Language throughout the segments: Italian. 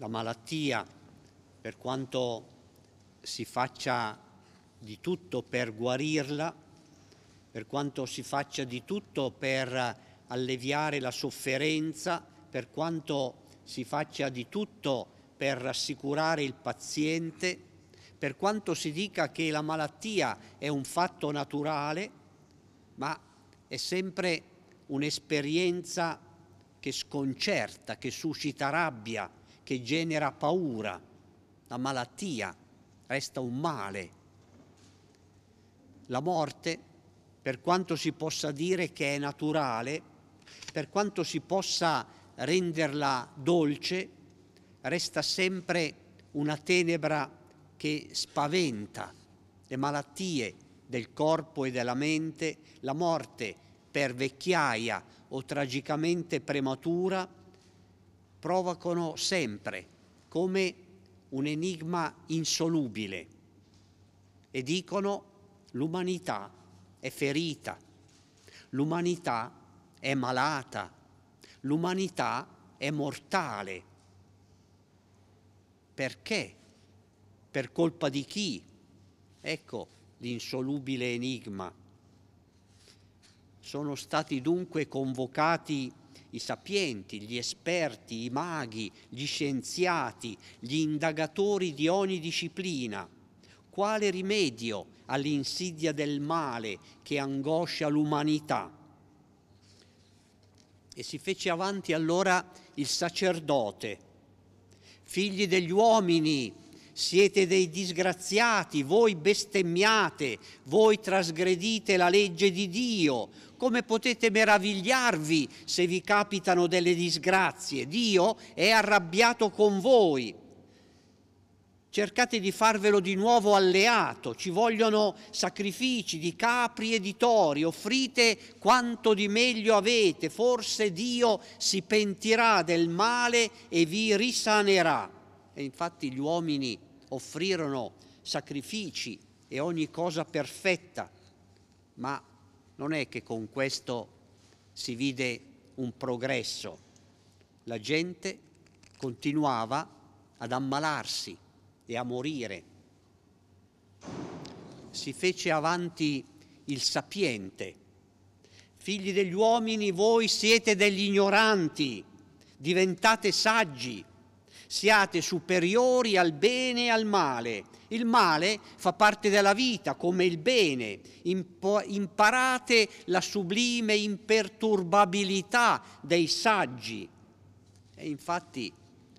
La malattia, per quanto si faccia di tutto per guarirla, per quanto si faccia di tutto per alleviare la sofferenza, per quanto si faccia di tutto per rassicurare il paziente, per quanto si dica che la malattia è un fatto naturale, ma è sempre un'esperienza che sconcerta, che suscita rabbia, che genera paura. La malattia resta un male. La morte, per quanto si possa dire che è naturale, per quanto si possa renderla dolce, resta sempre una tenebra che spaventa. Le malattie del corpo e della mente, la morte per vecchiaia o tragicamente prematura, provocano sempre come un enigma insolubile e dicono: l'umanità è ferita, l'umanità è malata, l'umanità è mortale. Perché? Per colpa di chi? Ecco l'insolubile enigma. Sono stati dunque convocati i sapienti, gli esperti, i maghi, gli scienziati, gli indagatori di ogni disciplina. Quale rimedio all'insidia del male che angoscia l'umanità? E si fece avanti allora il sacerdote. Figli degli uomini, siete dei disgraziati, voi bestemmiate, voi trasgredite la legge di Dio. Come potete meravigliarvi se vi capitano delle disgrazie? Dio è arrabbiato con voi. Cercate di farvelo di nuovo alleato, ci vogliono sacrifici di capri e di tori, offrite quanto di meglio avete, forse Dio si pentirà del male e vi risanerà. E infatti gli uomini offrirono sacrifici e ogni cosa perfetta, ma non è che con questo si vide un progresso. La gente continuava ad ammalarsi e a morire. Si fece avanti il sapiente. Figli degli uomini, voi siete degli ignoranti, diventate saggi, siate superiori al bene e al male. Il male fa parte della vita come il bene. Imparate la sublime imperturbabilità dei saggi. E infatti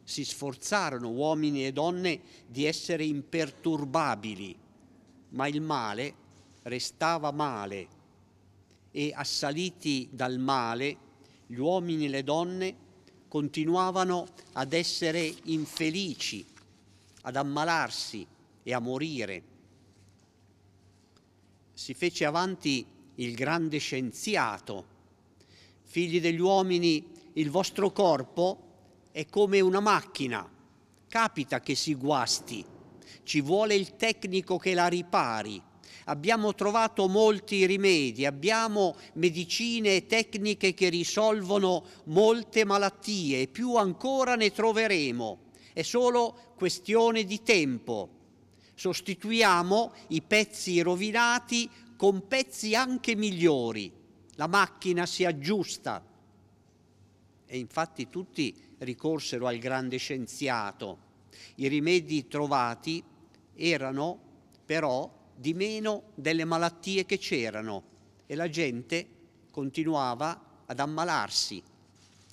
si sforzarono uomini e donne di essere imperturbabili, ma il male restava male e, assaliti dal male, gli uomini e le donne continuavano ad essere infelici, ad ammalarsi e a morire. Si fece avanti il grande scienziato. Figli degli uomini, il vostro corpo è come una macchina, capita che si guasti, ci vuole il tecnico che la ripari. Abbiamo trovato molti rimedi, abbiamo medicine e tecniche che risolvono molte malattie e più ancora ne troveremo. È solo questione di tempo. Sostituiamo i pezzi rovinati con pezzi anche migliori. La macchina si aggiusta. E infatti tutti ricorsero al grande scienziato. I rimedi trovati erano però di meno delle malattie che c'erano e la gente continuava ad ammalarsi,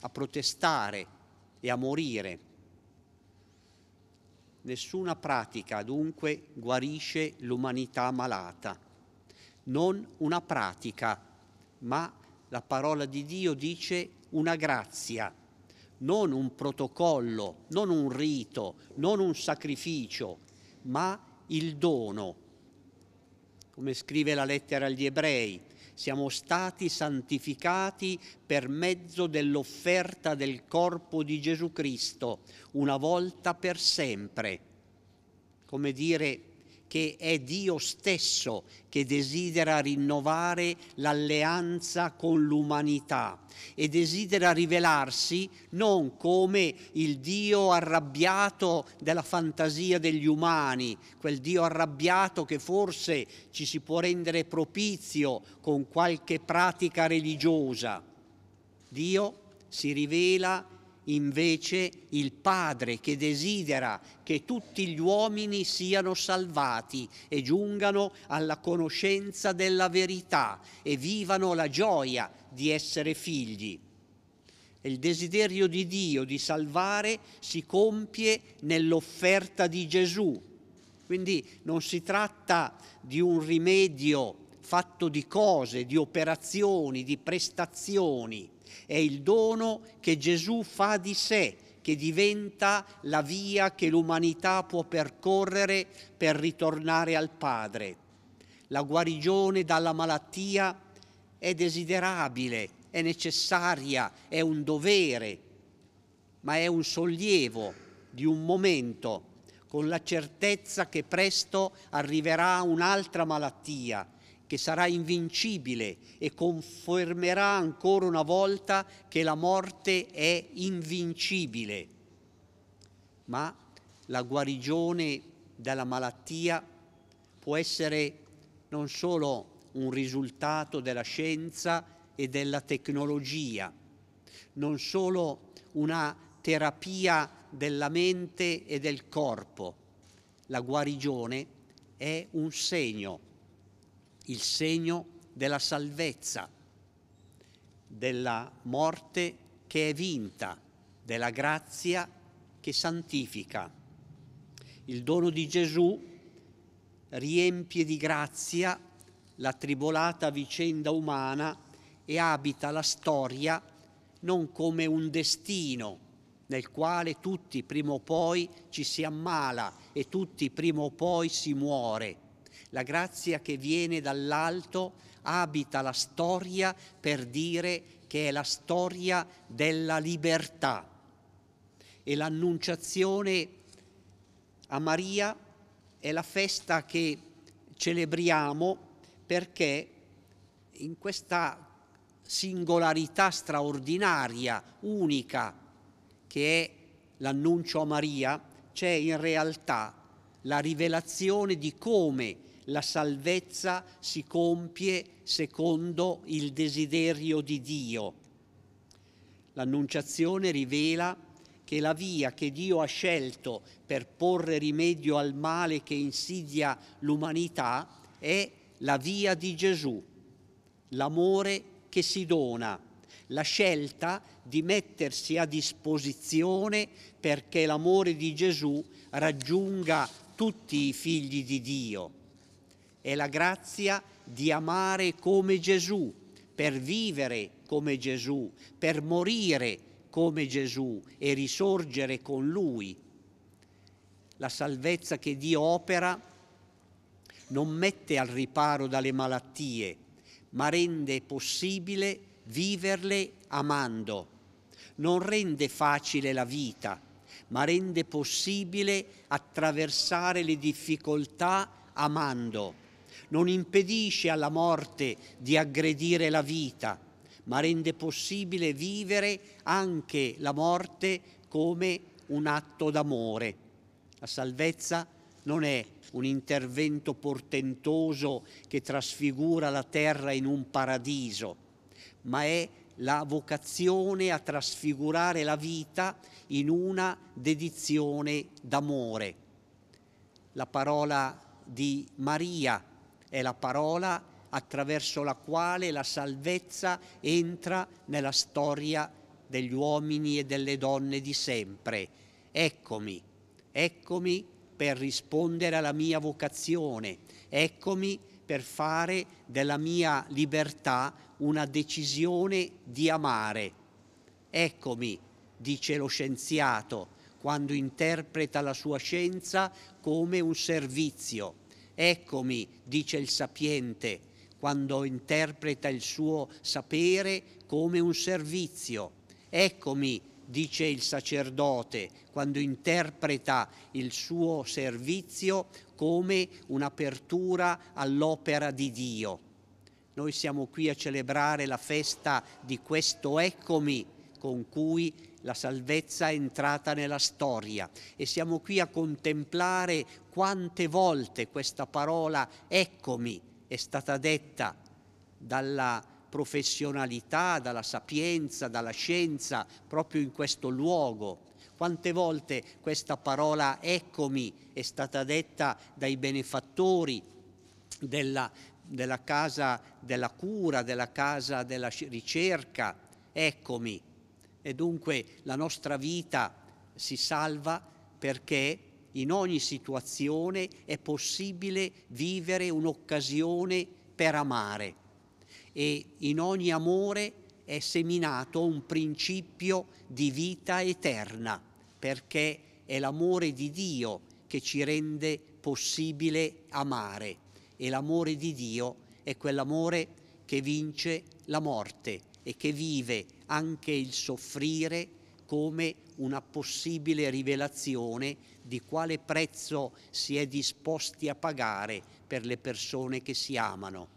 a protestare e a morire. Nessuna pratica dunque guarisce l'umanità malata. Non una pratica, ma la parola di Dio dice una grazia, non un protocollo, non un rito, non un sacrificio, ma il dono. Come scrive la lettera agli Ebrei, siamo stati santificati per mezzo dell'offerta del corpo di Gesù Cristo, una volta per sempre. Come dire, che è Dio stesso che desidera rinnovare l'alleanza con l'umanità e desidera rivelarsi non come il Dio arrabbiato della fantasia degli umani, quel Dio arrabbiato che forse ci si può rendere propizio con qualche pratica religiosa. Dio si rivela invece il Padre che desidera che tutti gli uomini siano salvati e giungano alla conoscenza della verità e vivano la gioia di essere figli. E il desiderio di Dio di salvare si compie nell'offerta di Gesù. Quindi non si tratta di un rimedio fatto di cose, di operazioni, di prestazioni. È il dono che Gesù fa di sé, che diventa la via che l'umanità può percorrere per ritornare al Padre. La guarigione dalla malattia è desiderabile, è necessaria, è un dovere, ma è un sollievo di un momento, con la certezza che presto arriverà un'altra malattia, che sarà invincibile e confermerà ancora una volta che la morte è invincibile. Ma la guarigione dalla malattia può essere non solo un risultato della scienza e della tecnologia, non solo una terapia della mente e del corpo. La guarigione è un segno. Il segno della salvezza, della morte che è vinta, della grazia che santifica. Il dono di Gesù riempie di grazia la tribolata vicenda umana e abita la storia non come un destino nel quale tutti prima o poi ci si ammala e tutti prima o poi si muore. La grazia che viene dall'alto abita la storia per dire che è la storia della libertà. E l'Annunciazione a Maria è la festa che celebriamo perché in questa singolarità straordinaria, unica, che è l'annuncio a Maria, c'è in realtà la rivelazione di come la salvezza si compie secondo il desiderio di Dio. L'Annunciazione rivela che la via che Dio ha scelto per porre rimedio al male che insidia l'umanità è la via di Gesù, l'amore che si dona, la scelta di mettersi a disposizione perché l'amore di Gesù raggiunga tutti i figli di Dio. È la grazia di amare come Gesù, per vivere come Gesù, per morire come Gesù e risorgere con Lui. La salvezza che Dio opera non mette al riparo dalle malattie, ma rende possibile viverle amando. Non rende facile la vita, ma rende possibile attraversare le difficoltà amando. Non impedisce alla morte di aggredire la vita, ma rende possibile vivere anche la morte come un atto d'amore. La salvezza non è un intervento portentoso che trasfigura la terra in un paradiso, ma è la vocazione a trasfigurare la vita in una dedizione d'amore. La parola di Maria è la parola attraverso la quale la salvezza entra nella storia degli uomini e delle donne di sempre. Eccomi, eccomi per rispondere alla mia vocazione, eccomi per fare della mia libertà una decisione di amare. Eccomi, dice lo scienziato, quando interpreta la sua scienza come un servizio. Eccomi, dice il sapiente, quando interpreta il suo sapere come un servizio. Eccomi, dice il sacerdote quando interpreta il suo servizio come un'apertura all'opera di Dio. Noi siamo qui a celebrare la festa di questo eccomi con cui la salvezza è entrata nella storia, e siamo qui a contemplare quante volte questa parola eccomi è stata detta dalla professionalità, dalla sapienza, dalla scienza, proprio in questo luogo. Quante volte questa parola eccomi è stata detta dai benefattori della casa della cura, della casa della ricerca, eccomi. E dunque la nostra vita si salva perché in ogni situazione è possibile vivere un'occasione per amare, e in ogni amore è seminato un principio di vita eterna, perché è l'amore di Dio che ci rende possibile amare, e l'amore di Dio è quell'amore che vince la morte e che vive anche il soffrire come una possibile rivelazione di quale prezzo si è disposti a pagare per le persone che si amano.